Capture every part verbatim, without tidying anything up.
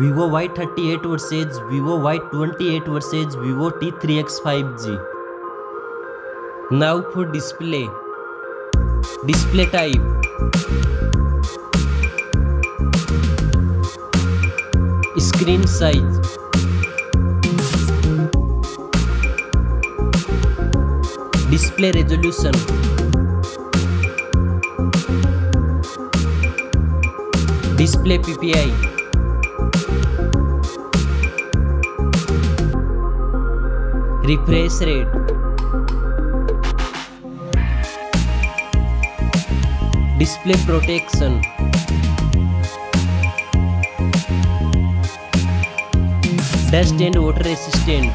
Vivo Y thirty eight versus Vivo Y twenty eight versus Vivo T three x five G. Now for display. Display type. Screen size. Display resolution. Display P P I. Repress rate, display protection, dust and water resistant,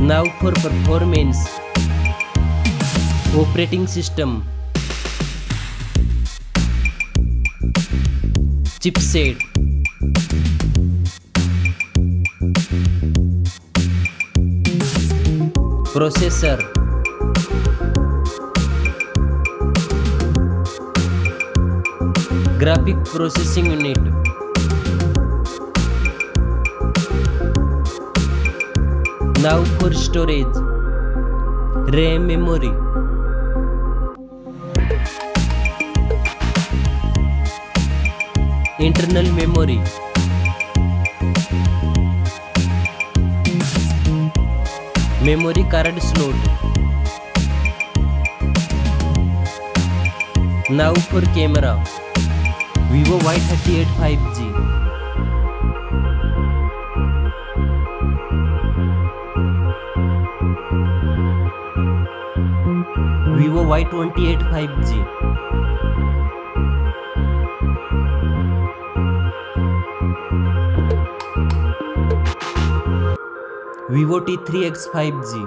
now for performance, operating system. Chipset, processor, graphic processing unit, now for storage, RAM, memory. Internal memory, memory card slot. Now for camera, Vivo Y thirty eight five G, Vivo Y twenty eight five G, Vivo T three x five G.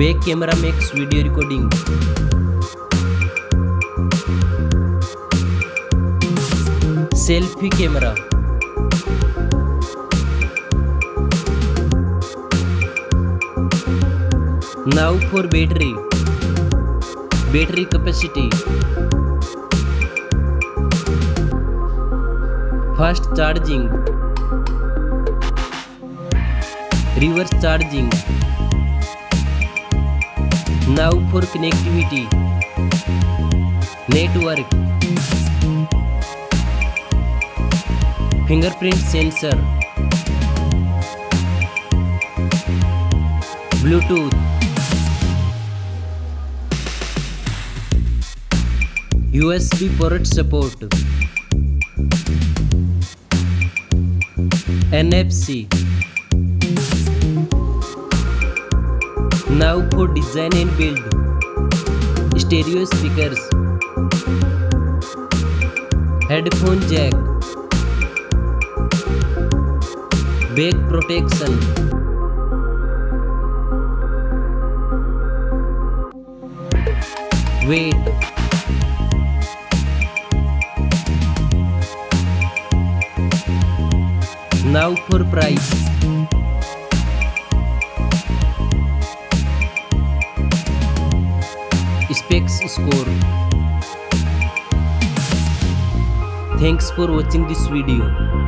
Back camera makes video recording. Selfie camera. Now for battery. Battery capacity. Fast charging, reverse charging. Now for connectivity, network, fingerprint sensor, Bluetooth, USB port support, N F C. Now for design and build. Stereo speakers, headphone jack, back protection, weight, now for price. Specs score. Thanks for watching this video.